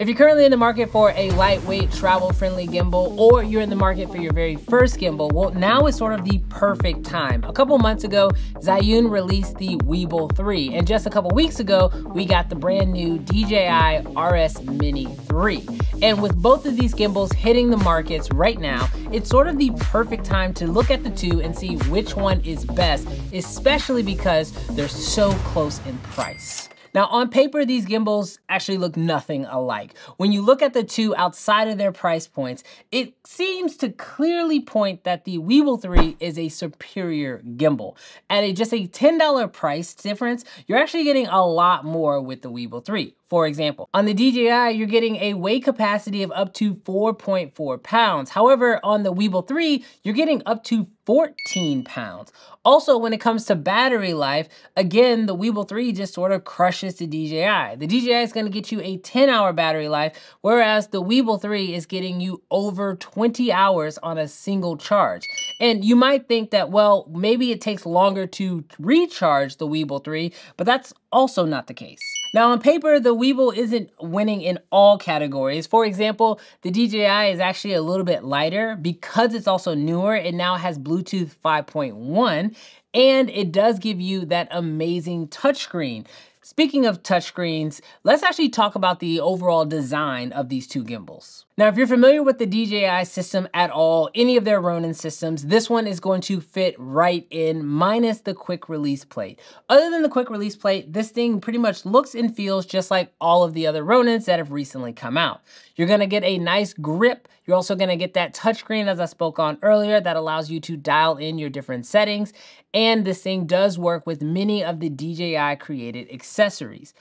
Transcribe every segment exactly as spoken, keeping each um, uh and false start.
If you're currently in the market for a lightweight, travel-friendly gimbal, or you're in the market for your very first gimbal, well, now is sort of the perfect time. A couple months ago, Zhiyun released the Weebill three, and just a couple weeks ago, we got the brand new D J I R S Mini three. And with both of these gimbals hitting the markets right now, it's sort of the perfect time to look at the two and see which one is best, especially because they're so close in price. Now, on paper, these gimbals actually look nothing alike. When you look at the two outside of their price points, it seems to clearly point that the Weebill three is a superior gimbal. At a, just a ten dollar price difference, you're actually getting a lot more with the Weebill three. For example, on the D J I, you're getting a weight capacity of up to four point four pounds. However, on the Weebill three, you're getting up to fourteen pounds. Also, when it comes to battery life, again, the Weebill three just sort of crushes the D J I. The D J I is gonna get you a ten hour battery life, whereas the Weebill three is getting you over twenty hours on a single charge. And you might think that, well, maybe it takes longer to recharge the Weebill three, but that's also not the case. Now, on paper, the Weebill isn't winning in all categories. For example, the D J I is actually a little bit lighter because it's also newer. It now has Bluetooth five point one, and it does give you that amazing touchscreen. Speaking of touchscreens, let's actually talk about the overall design of these two gimbals. Now, if you're familiar with the D J I system at all, any of their Ronin systems, this one is going to fit right in, minus the quick release plate. Other than the quick release plate, this thing pretty much looks and feels just like all of the other Ronins that have recently come out. You're gonna get a nice grip. You're also gonna get that touchscreen, as I spoke on earlier, that allows you to dial in your different settings. And this thing does work with many of the D J I created accessories.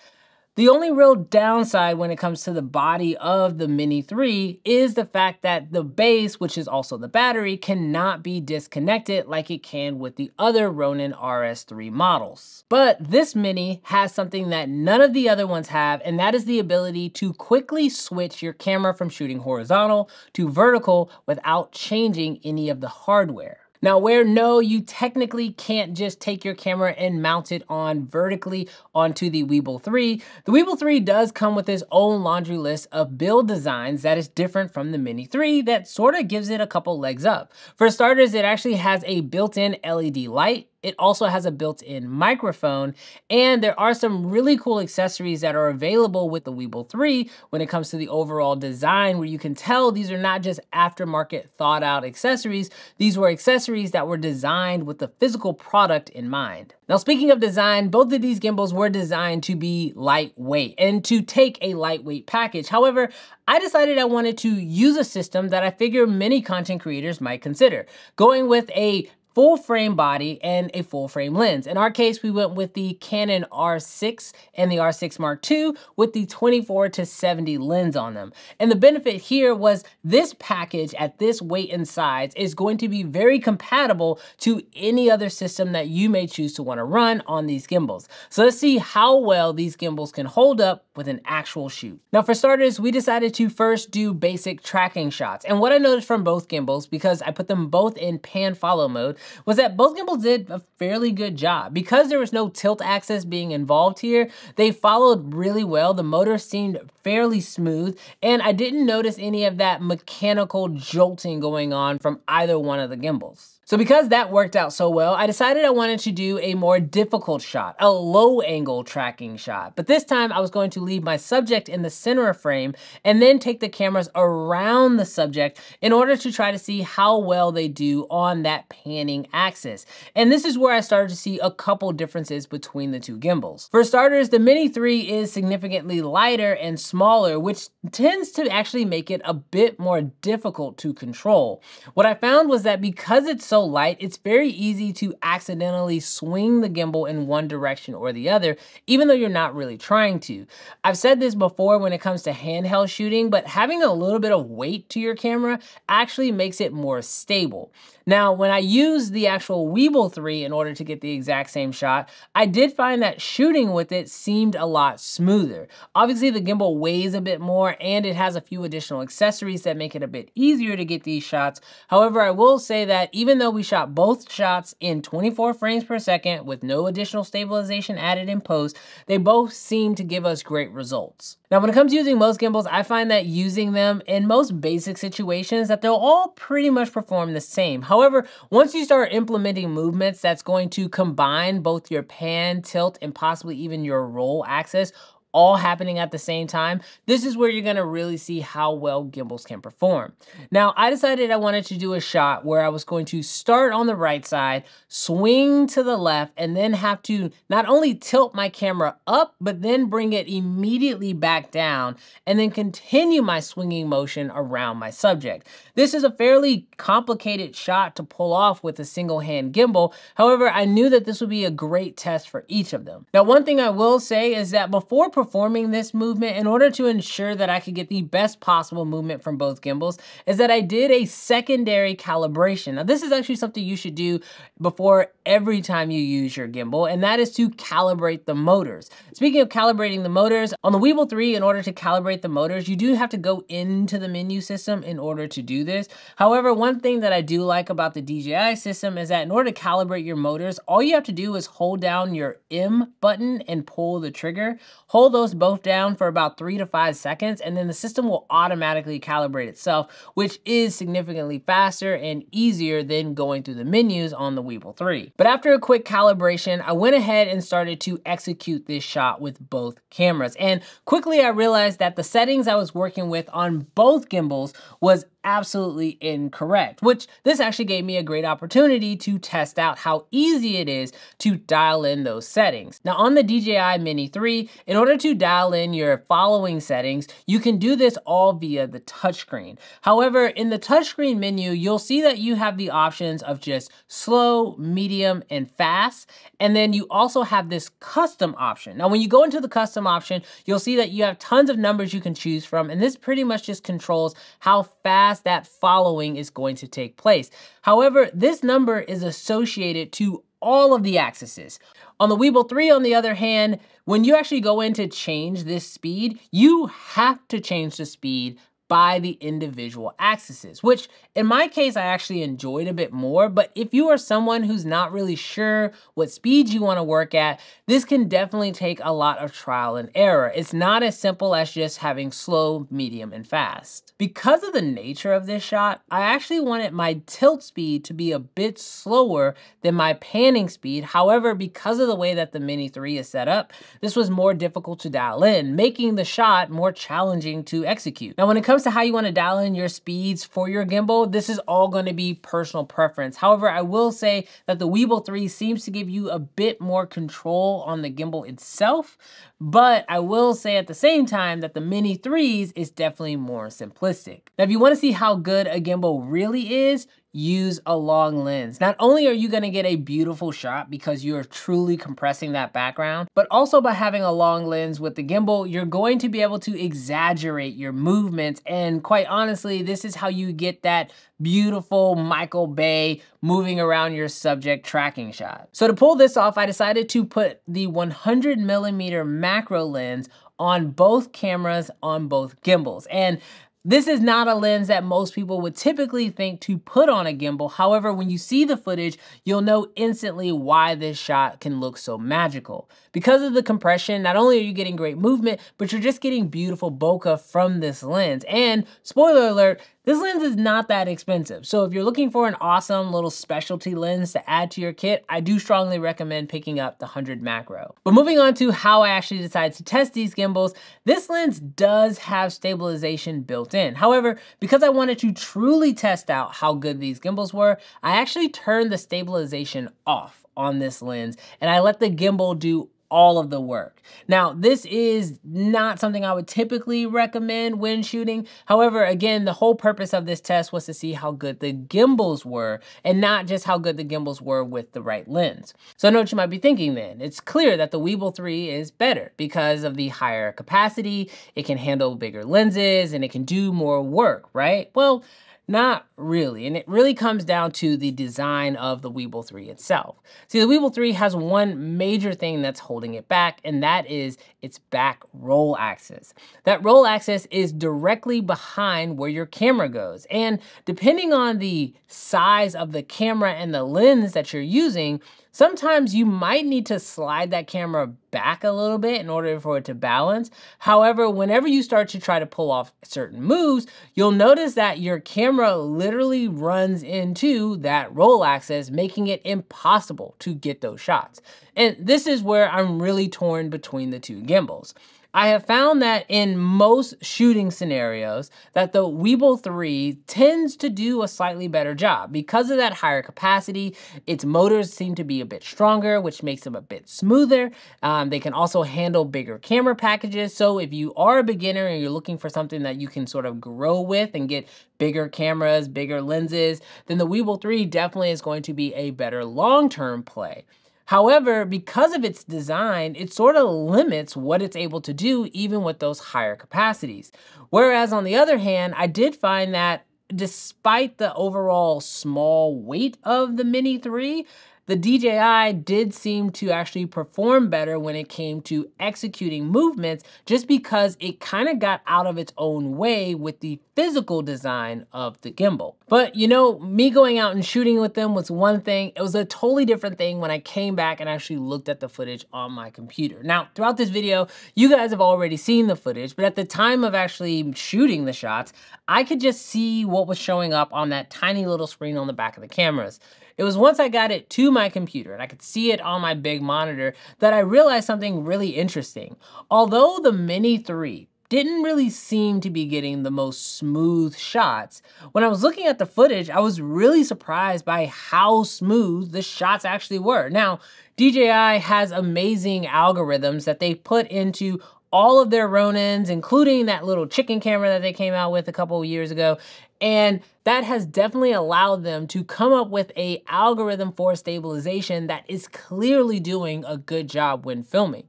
The only real downside when it comes to the body of the Mini three is the fact that the base, which is also the battery, cannot be disconnected like it can with the other Ronin R S three models. But this Mini has something that none of the other ones have, and that is the ability to quickly switch your camera from shooting horizontal to vertical without changing any of the hardware. Now, where no, you technically can't just take your camera and mount it on vertically onto the Weebill three, the Weebill three does come with its own laundry list of build designs that is different from the Mini three that sort of gives it a couple legs up. For starters, it actually has a built-in L E D light. It also has a built-in microphone, and there are some really cool accessories that are available with the Weebill three when it comes to the overall design, where you can tell these are not just aftermarket thought out accessories. These were accessories that were designed with the physical product in mind. Now, speaking of design, both of these gimbals were designed to be lightweight and to take a lightweight package. However, I decided I wanted to use a system that I figure many content creators might consider, going with a full frame body and a full frame lens. In our case, we went with the Canon R six and the R six Mark two with the twenty-four to seventy lens on them. And the benefit here was this package at this weight and size is going to be very compatible to any other system that you may choose to want to run on these gimbals. So let's see how well these gimbals can hold up with an actual shoot. Now, for starters, we decided to first do basic tracking shots. And what I noticed from both gimbals, because I put them both in pan follow mode, was that both gimbals did a fairly good job. Because there was no tilt axis being involved here, they followed really well. The motor seemed fairly smooth, and I didn't notice any of that mechanical jolting going on from either one of the gimbals. So because that worked out so well, I decided I wanted to do a more difficult shot, a low angle tracking shot. But this time I was going to leave my subject in the center frame and then take the cameras around the subject in order to try to see how well they do on that panning axis. And this is where I started to see a couple differences between the two gimbals. For starters, the Mini three is significantly lighter and smaller, which tends to actually make it a bit more difficult to control. What I found was that because it's so So light, it's very easy to accidentally swing the gimbal in one direction or the other, even though you're not really trying to. I've said this before when it comes to handheld shooting, but having a little bit of weight to your camera actually makes it more stable. Now, when I use use the actual Weebill three in order to get the exact same shot, I did find that shooting with it seemed a lot smoother. Obviously the gimbal weighs a bit more and it has a few additional accessories that make it a bit easier to get these shots. However, I will say that even though we shot both shots in twenty-four frames per second with no additional stabilization added in post, they both seem to give us great results. Now, when it comes to using most gimbals, I find that using them in most basic situations that they'll all pretty much perform the same. However, once you start implementing movements that's going to combine both your pan, tilt, and possibly even your roll axis, all happening at the same time, this is where you're gonna really see how well gimbals can perform. Now, I decided I wanted to do a shot where I was going to start on the right side, swing to the left, and then have to not only tilt my camera up, but then bring it immediately back down, and then continue my swinging motion around my subject. This is a fairly complicated shot to pull off with a single hand gimbal. However, I knew that this would be a great test for each of them. Now, one thing I will say is that before performing performing this movement, in order to ensure that I could get the best possible movement from both gimbals, is that I did a secondary calibration. Now, this is actually something you should do before every time you use your gimbal, and that is to calibrate the motors. Speaking of calibrating the motors, on the Weebill three, in order to calibrate the motors, you do have to go into the menu system in order to do this. However, one thing that I do like about the D J I system is that in order to calibrate your motors, all you have to do is hold down your M button and pull the trigger. Hold those both down for about three to five seconds, and then the system will automatically calibrate itself, which is significantly faster and easier than going through the menus on the Weebill three. But after a quick calibration, I went ahead and started to execute this shot with both cameras. And quickly I realized that the settings I was working with on both gimbals was absolutely incorrect, which this actually gave me a great opportunity to test out how easy it is to dial in those settings. Now on the D J I Mini three, in order to dial in your following settings, you can do this all via the touchscreen. However, in the touchscreen menu, you'll see that you have the options of just slow, medium, and fast, and then you also have this custom option. Now when you go into the custom option, you'll see that you have tons of numbers you can choose from, and this pretty much just controls how fast that following is going to take place. However, this number is associated to all of the axes. On the Weebill three, on the other hand, when you actually go in to change this speed, you have to change the speed by the individual axes, which in my case, I actually enjoyed a bit more. But if you are someone who's not really sure what speed you want to work at, this can definitely take a lot of trial and error. It's not as simple as just having slow, medium, and fast. Because of the nature of this shot, I actually wanted my tilt speed to be a bit slower than my panning speed. However, because of the way that the Mini three is set up, this was more difficult to dial in, making the shot more challenging to execute. Now, when it comes to how you want to dial in your speeds for your gimbal, this is all going to be personal preference. However, I will say that the Weebill three seems to give you a bit more control on the gimbal itself, but I will say at the same time that the Mini threes is definitely more simplistic. Now, if you want to see how good a gimbal really is, use a long lens. Not only are you gonna get a beautiful shot because you're truly compressing that background, but also by having a long lens with the gimbal, you're going to be able to exaggerate your movements. And quite honestly, this is how you get that beautiful Michael Bay moving around your subject tracking shot. So to pull this off, I decided to put the one hundred millimeter macro lens on both cameras on both gimbals. And this is not a lens that most people would typically think to put on a gimbal. However, when you see the footage, you'll know instantly why this shot can look so magical. Because of the compression, not only are you getting great movement, but you're just getting beautiful bokeh from this lens. And spoiler alert, this lens is not that expensive. So if you're looking for an awesome little specialty lens to add to your kit, I do strongly recommend picking up the one hundred macro. But moving on to how I actually decided to test these gimbals, this lens does have stabilization built in. However, because I wanted to truly test out how good these gimbals were, I actually turned the stabilization off on this lens and I let the gimbal do all of the work. Now, this is not something I would typically recommend when shooting. However, again, the whole purpose of this test was to see how good the gimbals were and not just how good the gimbals were with the right lens. So I know what you might be thinking then. It's clear that the Weebill three is better because of the higher capacity, it can handle bigger lenses, and it can do more work, right? Well, Not really, and it really comes down to the design of the Weebill three itself. See, the Weebill three has one major thing that's holding it back, and that is its back roll axis. That roll axis is directly behind where your camera goes, and depending on the size of the camera and the lens that you're using, sometimes you might need to slide that camera back a little bit in order for it to balance. However, whenever you start to try to pull off certain moves, you'll notice that your camera literally runs into that roll axis, making it impossible to get those shots. And this is where I'm really torn between the two gimbals. I have found that in most shooting scenarios that the Weebill three tends to do a slightly better job. Because of that higher capacity, its motors seem to be a bit stronger, which makes them a bit smoother. Um, they can also handle bigger camera packages. So if you are a beginner and you're looking for something that you can sort of grow with and get bigger cameras, bigger lenses, then the Weebill three definitely is going to be a better long-term play. However, because of its design, it sort of limits what it's able to do even with those higher capacities. Whereas on the other hand, I did find that despite the overall small weight of the Mini three, the D J I did seem to actually perform better when it came to executing movements just because it kind of got out of its own way with the physical design of the gimbal. But you know, me going out and shooting with them was one thing. It was a totally different thing when I came back and actually looked at the footage on my computer. Now, throughout this video, you guys have already seen the footage, but at the time of actually shooting the shots, I could just see what was showing up on that tiny little screen on the back of the cameras. It was once I got it to my computer and I could see it on my big monitor that I realized something really interesting. Although the Mini three didn't really seem to be getting the most smooth shots, when I was looking at the footage, I was really surprised by how smooth the shots actually were. Now, D J I has amazing algorithms that they put into all of their Ronins, including that little chicken camera that they came out with a couple of years ago. And that has definitely allowed them to come up with an algorithm for stabilization that is clearly doing a good job when filming.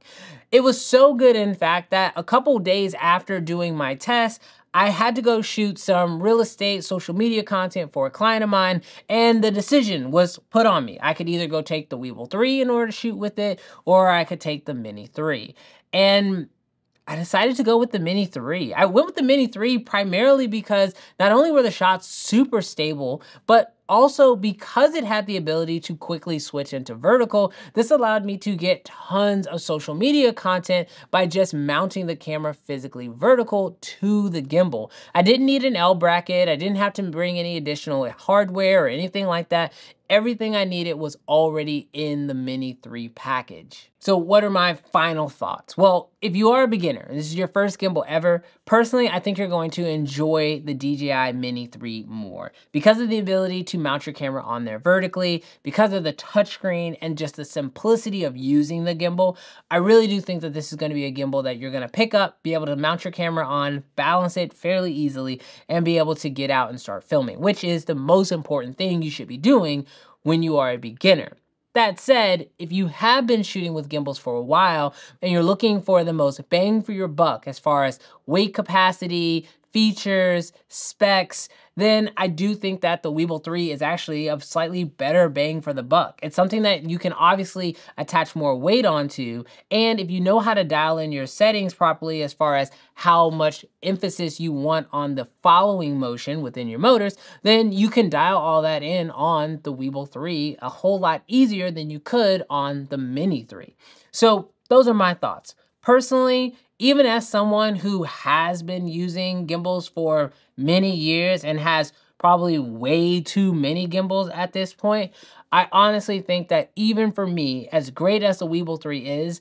It was so good, in fact, that a couple days after doing my test, I had to go shoot some real estate social media content for a client of mine, and the decision was put on me. I could either go take the Weebill three in order to shoot with it, or I could take the Mini three. And I decided to go with the Mini three. I went with the Mini three primarily because not only were the shots super stable, but also because it had the ability to quickly switch into vertical. This allowed me to get tons of social media content by just mounting the camera physically vertical to the gimbal. I didn't need an L bracket. I didn't have to bring any additional hardware or anything like that. Everything I needed was already in the Mini three package. So what are my final thoughts? Well, if you are a beginner, this is your first gimbal ever, personally, I think you're going to enjoy the D J I Mini three more because of the ability to mount your camera on there vertically, because of the touchscreen and just the simplicity of using the gimbal. I really do think that this is going to be a gimbal that you're going to pick up, be able to mount your camera on, balance it fairly easily, and be able to get out and start filming, which is the most important thing you should be doing when you are a beginner. That said, if you have been shooting with gimbals for a while and you're looking for the most bang for your buck as far as weight capacity, features, specs, then I do think that the Weebill three is actually a slightly better bang for the buck. It's something that you can obviously attach more weight onto, and if you know how to dial in your settings properly as far as how much emphasis you want on the following motion within your motors, then you can dial all that in on the Weebill three a whole lot easier than you could on the Mini three. So those are my thoughts. Personally, even as someone who has been using gimbals for many years and has probably way too many gimbals at this point, I honestly think that even for me, as great as the Weebill three is,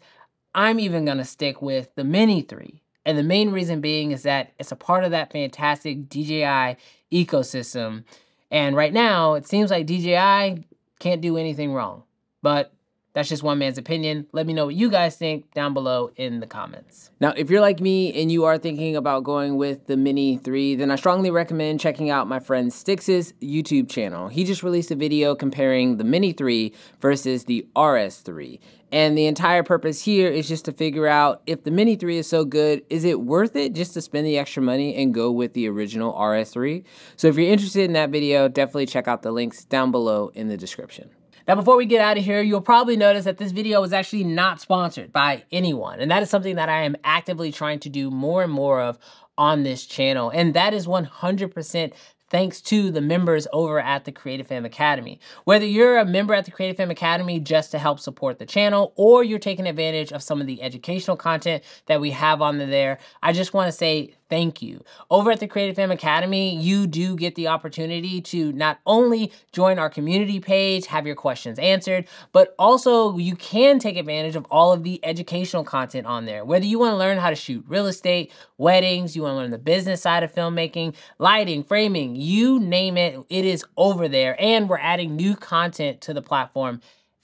I'm even gonna stick with the Mini three. And the main reason being is that it's a part of that fantastic D J I ecosystem. And right now, it seems like D J I can't do anything wrong, but That's just one man's opinion. Let me know what you guys think down below in the comments. Now, if you're like me and you are thinking about going with the Mini three, then I strongly recommend checking out my friend Stix's YouTube channel. He just released a video comparing the Mini three versus the R S three. And the entire purpose here is just to figure out if the Mini three is so good, is it worth it just to spend the extra money and go with the original R S three? So if you're interested in that video, definitely check out the links down below in the description. Now, before we get out of here, you'll probably notice that this video is actually not sponsored by anyone. And that is something that I am actively trying to do more and more of on this channel. And that is one hundred percent thanks to the members over at the Creative Fam Academy. Whether you're a member at the Creative Fam Academy just to help support the channel, or you're taking advantage of some of the educational content that we have on there, I just wanna say thank you. Over at the Creative Fam Academy, you do get the opportunity to not only join our community page, have your questions answered, but also you can take advantage of all of the educational content on there. Whether you wanna learn how to shoot real estate, weddings, you wanna learn the business side of filmmaking, lighting, framing, you name it, it is over there. And we're adding new content to the platform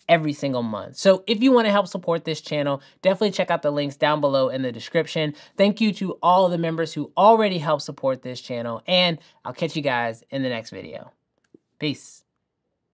every single month. So if you want to help support this channel, definitely check out the links down below in the description. Thank you to all the members who already help support this channel, and I'll catch you guys in the next video. Peace.